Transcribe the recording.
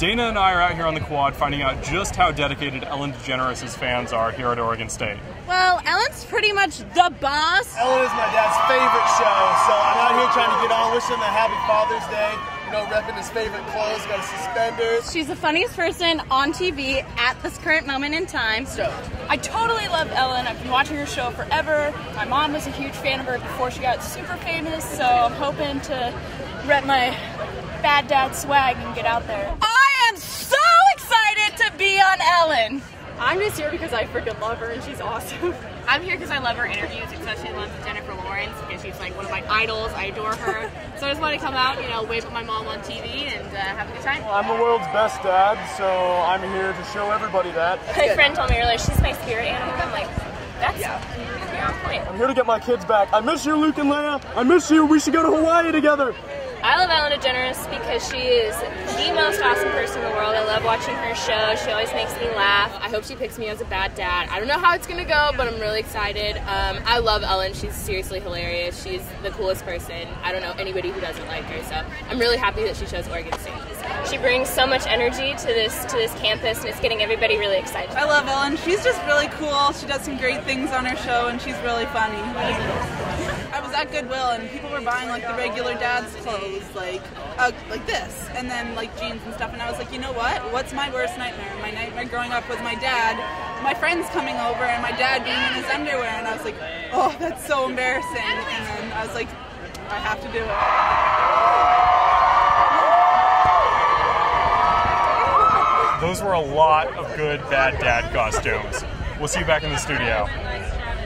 Dana and I are out here on the quad finding out just how dedicated Ellen DeGeneres' fans are here at Oregon State. Well, Ellen's pretty much the boss. Ellen is my dad's favorite show, so I'm out here trying to get on, wish him a happy Father's Day. You know, repping his favorite clothes, got suspenders. She's the funniest person on TV at this current moment in time. So I totally love Ellen. I've been watching her show forever. My mom was a huge fan of her before she got super famous, so I'm hoping to rep my bad dad swag and get out there. I am so excited to be on Ellen! I'm just here because I freaking love her and she's awesome. I'm here because I love her interviews, especially the ones with Jennifer Lawrence, because she's like one of my idols. I adore her. So I just want to come out, you know, wave at my mom on TV and have a good time. Well, I'm the world's best dad, so I'm here to show everybody that. My friend told me earlier, she's my spirit animal. I'm like, that's yeah, point. I'm here to get my kids back. I miss you, Luke and Leia. I miss you. We should go to Hawaii together. I love Ellen DeGeneres because she is the most awesome person in the world. I love watching her show. She always makes me laugh. I hope she picks me as a bad dad. I don't know how it's going to go, but I'm really excited. I love Ellen. She's seriously hilarious. She's the coolest person. I don't know anybody who doesn't like her, so I'm really happy that she chose Oregon State. She brings so much energy to this campus, and it's getting everybody really excited. I love Ellen. She's just really cool. She does some great things on her show, and she's really funny. I was at Goodwill, and people were buying like the regular dad's clothes, like this, and then like jeans and stuff. And I was like, you know what? What's my worst nightmare? My nightmare growing up was my dad, my friends coming over, and my dad being in his underwear. And I was like, oh, that's so embarrassing. And then I was like, I have to do it. Those were a lot of good bad dad costumes. We'll see you back in the studio.